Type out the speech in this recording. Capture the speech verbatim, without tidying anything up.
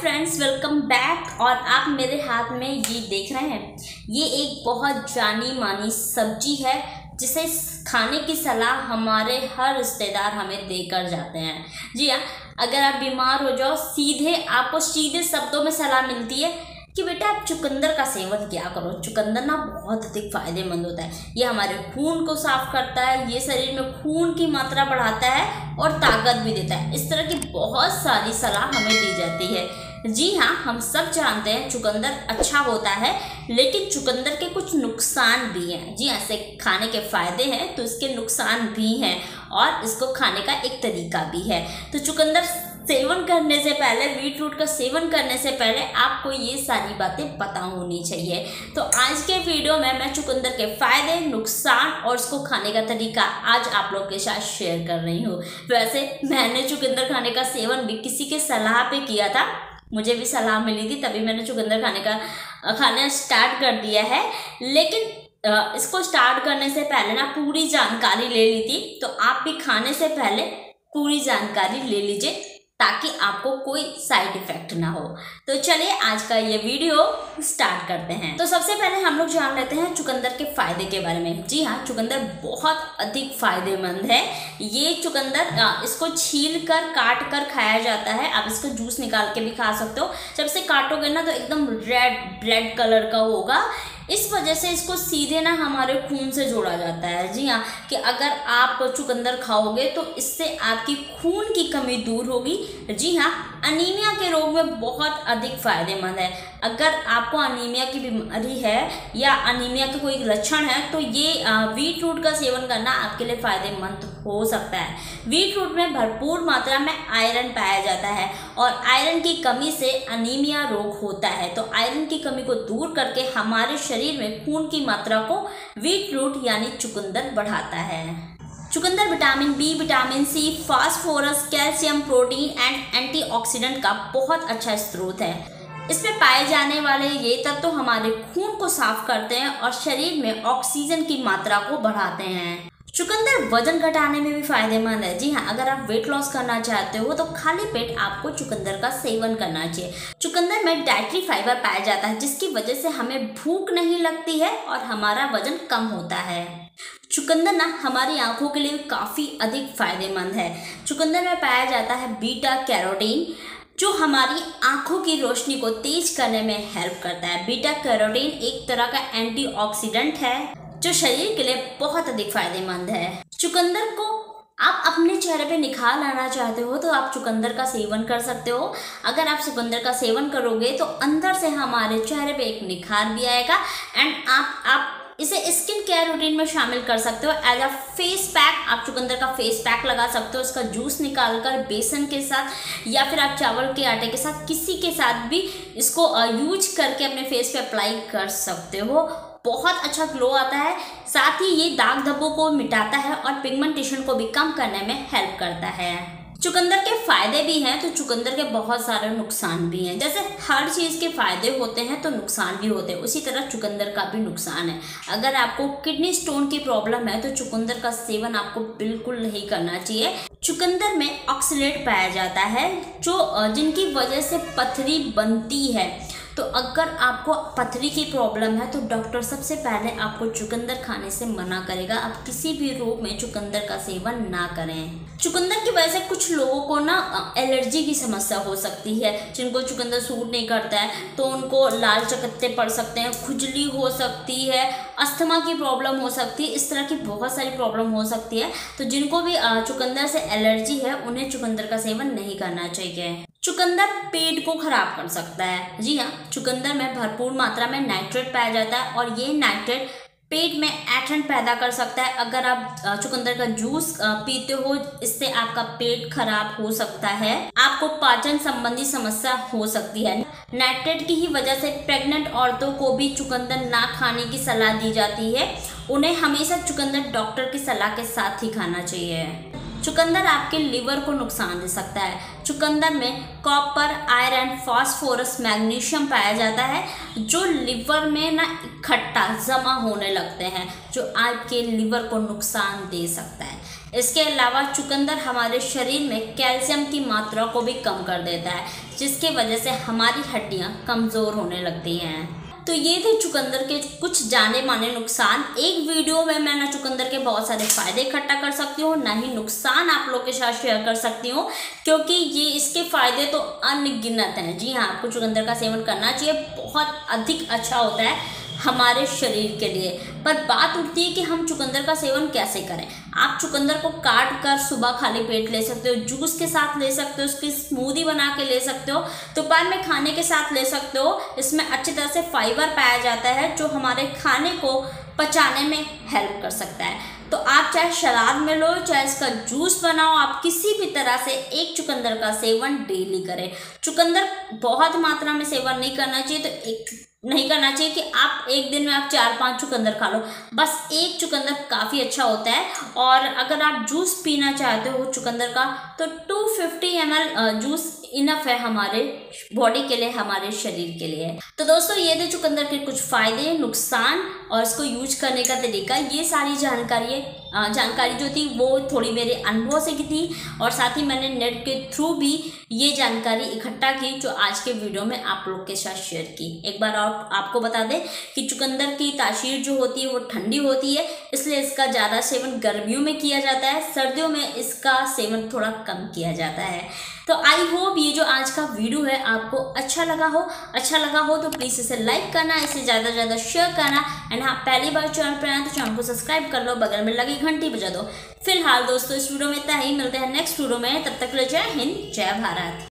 Friends welcome back. और आप मेरे हाथ में ये देख रहे हैं, ये एक बहुत जानी मानी सब्जी है जिसे खाने की सलाह हमारे हर रिश्तेदार हमें देकर जाते हैं। जी हाँ, अगर आप बीमार हो जाओ सीधे आपको सीधे शब्दों में सलाह मिलती है कि बेटा आप चुकंदर का सेवन किया करो। चुकंदर ना बहुत अधिक फायदेमंद होता है। ये हमारे खून को साफ करता है, ये शरीर में खून की मात्रा बढ़ाता है और ताकत भी देता है। इस तरह की बहुत सारी सलाह हमें दी जाती है। जी हाँ, हम सब जानते हैं चुकंदर अच्छा होता है, लेकिन चुकंदर के कुछ नुकसान भी हैं। जी हाँ, इसे खाने के फ़ायदे हैं तो इसके नुकसान भी हैं और इसको खाने का एक तरीका भी है। तो चुकंदर सेवन करने से पहले, बीटरूट का सेवन करने से पहले आपको ये सारी बातें पता होनी चाहिए। तो आज के वीडियो में मैं चुकंदर के फ़ायदे, नुकसान और इसको खाने का तरीका आज आप लोग के साथ शेयर कर रही हूँ। वैसे मैंने चुकंदर खाने का सेवन भी किसी के सलाह पर किया था, मुझे भी सलाह मिली थी, तभी मैंने चुकंदर खाने का खाना स्टार्ट कर दिया है। लेकिन इसको स्टार्ट करने से पहले ना पूरी जानकारी ले ली थी, तो आप भी खाने से पहले पूरी जानकारी ले लीजिए ताकि आपको कोई साइड इफेक्ट ना हो। तो चलिए आज का ये वीडियो स्टार्ट करते हैं। तो सबसे पहले हम लोग जान लेते हैं चुकंदर के फायदे के बारे में। जी हाँ, चुकंदर बहुत अधिक फायदेमंद है। ये चुकंदर इसको छील कर काट कर खाया जाता है। आप इसको जूस निकाल के भी खा सकते हो। जब से काटोगे ना तो एकदम रेड रेड कलर का होगा। इस वजह से इसको सीधे ना हमारे खून से जोड़ा जाता है। जी हाँ, कि अगर आप चुकंदर खाओगे तो इससे आपकी खून की कमी दूर होगी। जी हाँ, अनीमिया के रोग में बहुत अधिक फायदेमंद है। अगर आपको अनीमिया की बीमारी है या अनीमिया के कोई लक्षण है तो ये बीटरूट का सेवन करना आपके लिए फ़ायदेमंद हो सकता है। बीटरूट में भरपूर मात्रा में आयरन पाया जाता है और आयरन की कमी से अनीमिया रोग होता है। तो आयरन की कमी को दूर करके हमारे शरीर में खून की मात्रा को बीटरूट यानी चुकंदर बढ़ाता है। चुकंदर vitamin B, vitamin C, phosphorus, calcium, protein and antioxidant का बहुत अच्छा स्रोत है। इसमें पाए जाने वाले ये तत्व तो हमारे खून को साफ करते हैं और शरीर में ऑक्सीजन की मात्रा को बढ़ाते हैं। चुकंदर वजन घटाने में भी फायदेमंद है। जी हाँ, अगर आप वेट लॉस करना चाहते हो तो खाली पेट आपको चुकंदर का सेवन करना चाहिए। चुकंदर में डाइटरी फाइबर पाया जाता है जिसकी वजह से हमें भूख नहीं लगती है और हमारा वजन कम होता है। चुकंदर ना हमारी आंखों के लिए काफ़ी अधिक फायदेमंद है। चुकंदर में पाया जाता है बीटा कैरोटीन जो हमारी आंखों की रोशनी को तेज करने में हेल्प करता है। बीटा कैरोटीन एक तरह का एंटीऑक्सीडेंट है जो शरीर के लिए बहुत अधिक फायदेमंद है। चुकंदर को आप अपने चेहरे पे निखार लाना चाहते हो तो आप चुकंदर का सेवन कर सकते हो। अगर आप चुकंदर का सेवन करोगे तो अंदर से हमारे चेहरे पे एक निखार भी आएगा। एंड आप आप इसे स्किन केयर रूटीन में शामिल कर सकते हो। एज अ फेस पैक आप चुकंदर का फेस पैक लगा सकते हो। उसका जूस निकाल कर बेसन के साथ या फिर आप चावल के आटे के साथ किसी के साथ भी इसको यूज करके अपने फेस पे अप्लाई कर सकते हो। बहुत अच्छा ग्लो आता है, साथ ही ये दाग धब्बों को मिटाता है और पिगमेंटेशन को भी कम करने में हेल्प करता है। चुकंदर के फायदे भी हैं तो चुकंदर के बहुत सारे नुकसान भी हैं। जैसे हर चीज़ के फायदे होते हैं तो नुकसान भी होते हैं, उसी तरह चुकंदर का भी नुकसान है। अगर आपको किडनी स्टोन की प्रॉब्लम है तो चुकंदर का सेवन आपको बिल्कुल नहीं करना चाहिए। चुकंदर में ऑक्सलेट पाया जाता है जो जिनकी वजह से पथरी बनती है। तो अगर आपको पथरी की प्रॉब्लम है तो डॉक्टर सबसे पहले आपको चुकंदर खाने से मना करेगा। आप किसी भी रूप में चुकंदर का सेवन ना करें। चुकंदर की वजह से कुछ लोगों को ना एलर्जी की समस्या हो सकती है। जिनको चुकंदर सूट नहीं करता है तो उनको लाल चकत्ते पड़ सकते हैं, खुजली हो सकती है, अस्थमा की प्रॉब्लम हो सकती है। इस तरह की बहुत सारी प्रॉब्लम हो सकती है। तो जिनको भी चुकंदर से एलर्जी है उन्हें चुकंदर का सेवन नहीं करना चाहिए। चुकंदर पेट को खराब कर सकता है। जी हाँ, चुकंदर में भरपूर मात्रा में नाइट्रेट पाया जाता है और ये नाइट्रेट पेट में ऐठन पैदा कर सकता है। अगर आप चुकंदर का जूस पीते हो इससे आपका पेट खराब हो सकता है, आपको पाचन संबंधी समस्या हो सकती है। नाइट्रेट की ही वजह से प्रेग्नेंट औरतों को भी चुकंदर ना खाने की सलाह दी जाती है। उन्हें हमेशा चुकंदर डॉक्टर की सलाह के साथ ही खाना चाहिए। चुकंदर आपके लीवर को नुकसान दे सकता है। चुकंदर में कॉपर, आयरन, फास्फोरस, मैग्नीशियम पाया जाता है जो लीवर में ना इकट्ठा जमा होने लगते हैं, जो आपके लीवर को नुकसान दे सकता है। इसके अलावा चुकंदर हमारे शरीर में कैल्शियम की मात्रा को भी कम कर देता है, जिसकी वजह से हमारी हड्डियां कमज़ोर होने लगती हैं। तो ये थे चुकंदर के कुछ जाने माने नुकसान। एक वीडियो में मैं ना चुकंदर के बहुत सारे फ़ायदे इकट्ठा कर सकती हूँ, ना ही नुकसान आप लोग के साथ शेयर कर सकती हूँ, क्योंकि ये इसके फ़ायदे तो अनगिनत हैं। जी हाँ, आपको चुकंदर का सेवन करना चाहिए, बहुत अधिक अच्छा होता है हमारे शरीर के लिए। पर बात उठती है कि हम चुकंदर का सेवन कैसे करें। आप चुकंदर को काट कर सुबह खाली पेट ले सकते हो, जूस के साथ ले सकते हो, उसकी स्मूदी बना के ले सकते हो, दोपहर में खाने के साथ ले सकते हो। इसमें अच्छी तरह से फाइबर पाया जाता है जो हमारे खाने को पचाने में हेल्प कर सकता है। तो आप चाहे सलाद में लो, चाहे इसका जूस बनाओ, आप किसी भी तरह से एक चुकंदर का सेवन डेली करें। चुकंदर बहुत मात्रा में सेवन नहीं करना चाहिए, तो एक नहीं करना चाहिए कि आप एक दिन में आप चार पांच चुकंदर खा लो, बस एक चुकंदर काफ़ी अच्छा होता है। और अगर आप जूस पीना चाहते हो चुकंदर का, तो दो सौ पचास एम एल जूस इनफ है हमारे बॉडी के लिए, हमारे शरीर के लिए। तो दोस्तों, ये थे चुकंदर के कुछ फ़ायदे, नुकसान और इसको यूज करने का तरीका। ये सारी जानकारी जानकारी जो थी वो थोड़ी मेरे अनुभव से की थी, और साथ ही मैंने नेट के थ्रू भी ये जानकारी इकट्ठा की जो आज के वीडियो में आप लोग के साथ शेयर की। एक बार आप आपको बता दें कि चुकंदर की तासीर जो होती है वो ठंडी होती है, इसलिए इसका ज़्यादा सेवन गर्मियों में किया जाता है, सर्दियों में इसका सेवन थोड़ा कम किया जाता है। तो आई होप ये जो आज का वीडियो है आपको अच्छा लगा हो। अच्छा लगा हो तो प्लीज़ इसे लाइक करना, इसे ज़्यादा से ज़्यादा शेयर करना, एंड हाँ, पहली बार चैनल पर आए तो चैनल को सब्सक्राइब कर लो, बगल में लगी घंटी बजा दो। फिलहाल दोस्तों, इस वीडियो में इतना ही, मिलते हैं नेक्स्ट वीडियो में। तब तक के लिए जय हिंद, जय भारत।